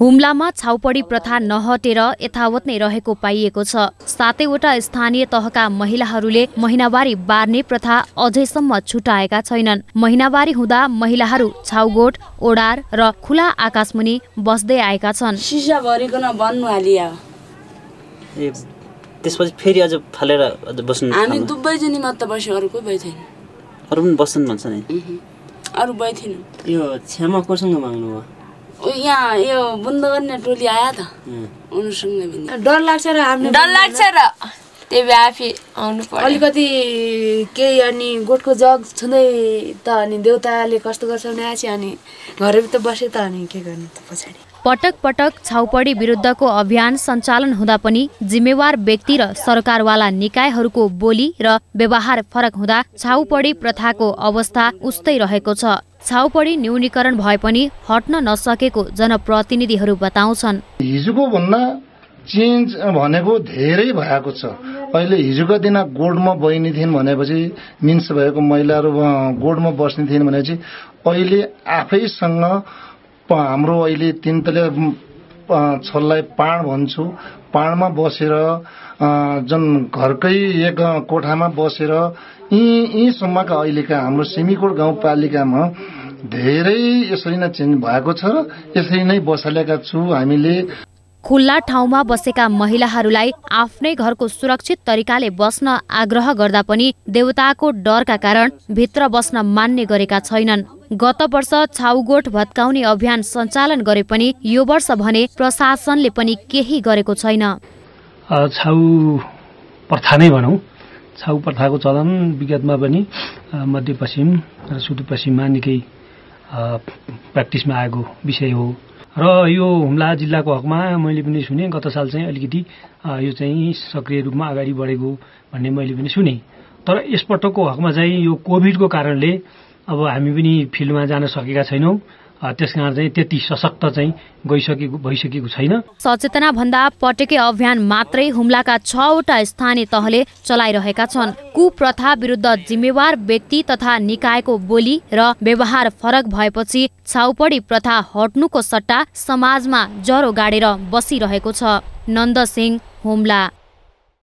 हुम्लामा छाउपडी प्रथा नहटेर यथावत नै रहेको पाइएको छ। 7 वटा स्थानीय तहका महिलाहरूले महिनावारी बार्ने प्रथा अझैसम्म छुटाएका छैनन्। महिनावारी हुँदा महिलाहरू छाउगोठ, ओडार र खुला आकाशमुनि बस्दै आएका छन्। सिसा भरिकन बन्नु हालिया। त्यसपछि फेरि अझ फलेर बस्नु। हामी दुबै जनी मात्र बसेहरुको बैथेन। अरु पनि बस्न भन्छ नि। अरु बैथिन। यो छ्यामा कोसँग माग्नु भयो? यहाँ यो बन्द गर्ने टोली आया त उनीसँग पनि डर लाग्छ र हामीले डर लाग्छ र त्यही भए आफै आउनु पर्यो। अलिकति केही अनि गोठको जग छुँदै त अनि देउताले कष्ट गर्छ भने आछि अनि घरभित्र त बसे त अनि के गर्ने त पछाडी। पटक पटक छाउपडी विरुद्धको अभियान सञ्चालन हुँदा पनि जिम्मेवार व्यक्ति र सरकारवाला निकायहरूको बोली र व्यवहार फरक हुँदा छाउपडी प्रथाको अवस्था उस्तै रहेको छ। छाउपडी न्यूनीकरण भए पनि हट्न नसकेको जनप्रतिनिधिहरू बताउँछन्। हिजोको भन्दा चेन्ज भनेको धेरै भएको छ। अहिले हिजोको दिन गोडमा बस्ने थिएन भनेपछि निन्स भएको महिलाहरू गोडमा बस्ने थिएन भनेपछि अहिले आफैसँग हाम्रो अहिले तीन तले छल्लाई पाण भन्छु, पाणमा बसेर जन घरकै एक कोठामा बसेर यी सम्मका अहिलेका हाम्रो सिमीकोट गाउँपालिकामा धेरै यसरी नै चेन्ज भएको छ। यसरी नै बसालेका छु हामीले। खुल्ला ठाउँमा बसेका महिलाहरूलाई आफ्नै घरको सुरक्षित तरिकाले बस्न आग्रह गर्दा पनि देवताको डरका कारण भित्र बस्न मान्ने गरेका छैनन्। गत वर्ष छाउगोठ भत्काउने अभियान सञ्चालन गरे पनि यो वर्ष भने प्रशासनले पनि केही गरेको छैन। छाउ प्रथा नै भनौँ, छाउ प्रथाको चलन विगतमा पनि मध्यपश्चिम र सुदूरपश्चिममा निकै प्र्याक्टिसमा आएको विषय हो र यो हुम्ला जिल्लाको हकमा मैले पनि सुने गत साल चाहिँ अलिकति यो चाहिँ सक्रिय रूपमा अगाडि बढेको भन्ने मैले पनि सुने। तर यसपटकको हकमा चाहिँ यो कोभिडको कारणले अब हामी पनि फिल्डमा जान सकेका छैनौँ। त्यसकारण चाहिँ त्यति सशक्त चाहिँ भइसकेको छैन। सचेतना भन्दा पटके अभियान मात्रै हुम्लाका 6 वटा स्थानीय तहले चलाइरहेका छन्। कुप्रथा विरुद्ध जिम्मेवार व्यक्ति तथा निकायको बोली र व्यवहार फरक भएपछि छाउपडी प्रथा हट्नुको सट्टा समाजमा जरो गाडेर बसिरहेको छ। नन्द सिंह, हुम्ला।